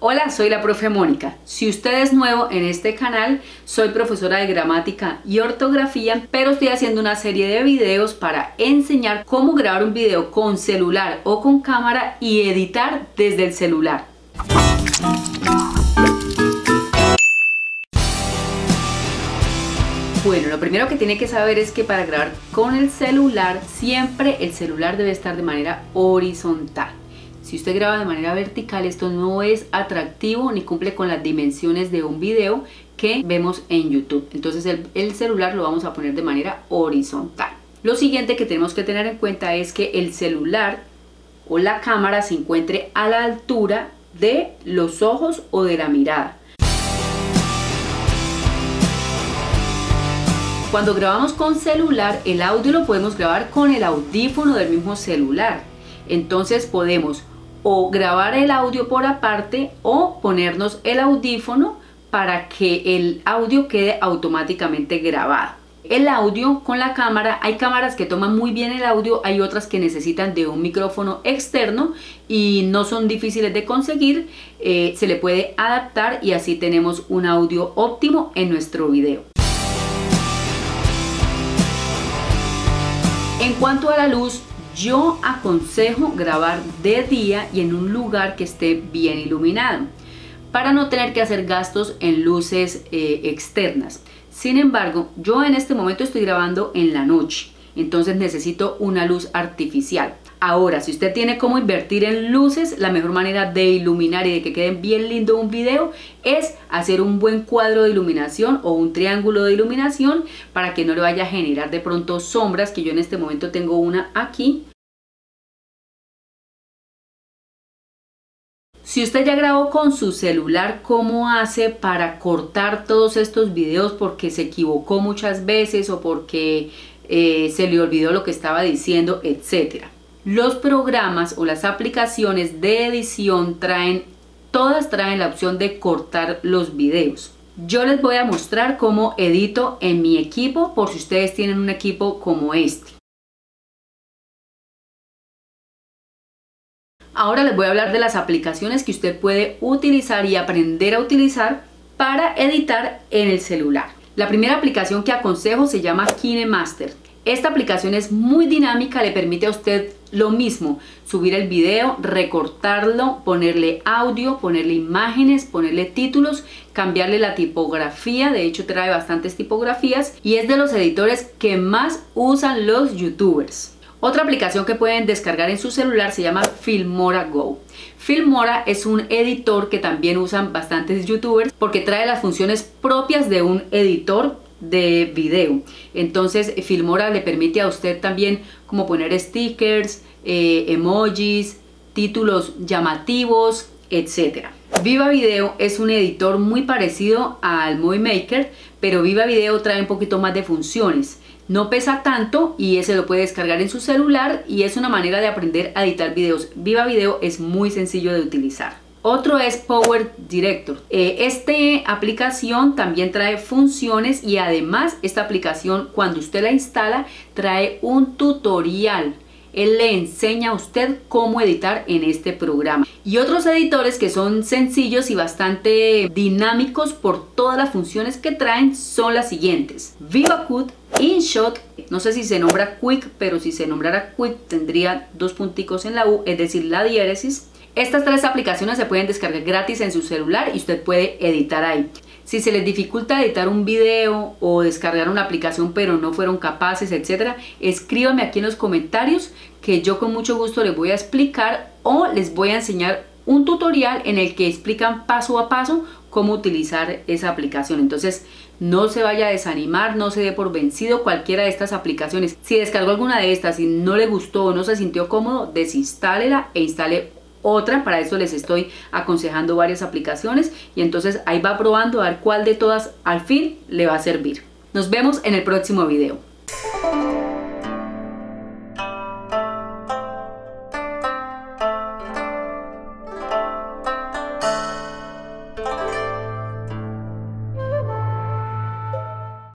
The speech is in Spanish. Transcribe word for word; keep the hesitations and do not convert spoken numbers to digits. Hola, soy la profe Mónica. Si usted es nuevo en este canal, soy profesora de gramática y ortografía, pero estoy haciendo una serie de videos para enseñar cómo grabar un video con celular o con cámara y editar desde el celular. Bueno, lo primero que tiene que saber es que para grabar con el celular, siempre el celular debe estar de manera horizontal. Si usted graba de manera vertical, esto no es atractivo ni cumple con las dimensiones de un video que vemos en YouTube. Entonces el, el celular lo vamos a poner de manera horizontal. Lo siguiente que tenemos que tener en cuenta es que el celular o la cámara se encuentre a la altura de los ojos o de la mirada. Cuando grabamos con celular, el audio lo podemos grabar con el audífono del mismo celular. Entonces podemos o grabar el audio por aparte o ponernos el audífono para que el audio quede automáticamente grabado. El audio con la cámara, hay cámaras que toman muy bien el audio, hay otras que necesitan de un micrófono externo y no son difíciles de conseguir, eh, se le puede adaptar y así tenemos un audio óptimo en nuestro video. En cuanto a la luz, yo aconsejo grabar de día y en un lugar que esté bien iluminado para no tener que hacer gastos en luces eh, externas. Sin embargo, yo en este momento estoy grabando en la noche, entonces necesito una luz artificial. Ahora, si usted tiene cómo invertir en luces, la mejor manera de iluminar y de que quede bien lindo un video es hacer un buen cuadro de iluminación o un triángulo de iluminación para que no le vaya a generar de pronto sombras, que yo en este momento tengo una aquí. Si usted ya grabó con su celular, ¿cómo hace para cortar todos estos videos porque se equivocó muchas veces o porque eh, se le olvidó lo que estaba diciendo, etcétera? Los programas o las aplicaciones de edición traen, todas traen la opción de cortar los videos. Yo les voy a mostrar cómo edito en mi equipo por si ustedes tienen un equipo como este. Ahora les voy a hablar de las aplicaciones que usted puede utilizar y aprender a utilizar para editar en el celular. La primera aplicación que aconsejo se llama KineMaster. Esta aplicación es muy dinámica, le permite a usted lo mismo, subir el video, recortarlo, ponerle audio, ponerle imágenes, ponerle títulos, cambiarle la tipografía, de hecho trae bastantes tipografías y es de los editores que más usan los youtubers. Otra aplicación que pueden descargar en su celular se llama Filmora Go. Filmora es un editor que también usan bastantes youtubers porque trae las funciones propias de un editor de video. Entonces Filmora le permite a usted también como poner stickers, eh, emojis, títulos llamativos, etcétera. Viva Video es un editor muy parecido al Movie Maker, pero Viva Video trae un poquito más de funciones. No pesa tanto y ese lo puede descargar en su celular y es una manera de aprender a editar videos. Viva Video es muy sencillo de utilizar. Otro es PowerDirector. Eh, esta aplicación también trae funciones y además esta aplicación cuando usted la instala trae un tutorial. Él le enseña a usted cómo editar en este programa. Y otros editores que son sencillos y bastante dinámicos por todas las funciones que traen son las siguientes. VivaCut, InShot, no sé si se nombra Quick, pero si se nombrara Quick tendría dos punticos en la U, es decir, la diéresis. Estas tres aplicaciones se pueden descargar gratis en su celular y usted puede editar ahí. Si se les dificulta editar un video o descargar una aplicación pero no fueron capaces, etcétera, escríbame aquí en los comentarios que yo con mucho gusto les voy a explicar o les voy a enseñar un tutorial en el que explican paso a paso cómo utilizar esa aplicación. Entonces no se vaya a desanimar, no se dé por vencido cualquiera de estas aplicaciones. Si descargó alguna de estas y no le gustó o no se sintió cómodo, desinstálela e instale otra, para eso les estoy aconsejando varias aplicaciones y entonces ahí va probando a ver cuál de todas al fin le va a servir. Nos vemos en el próximo video.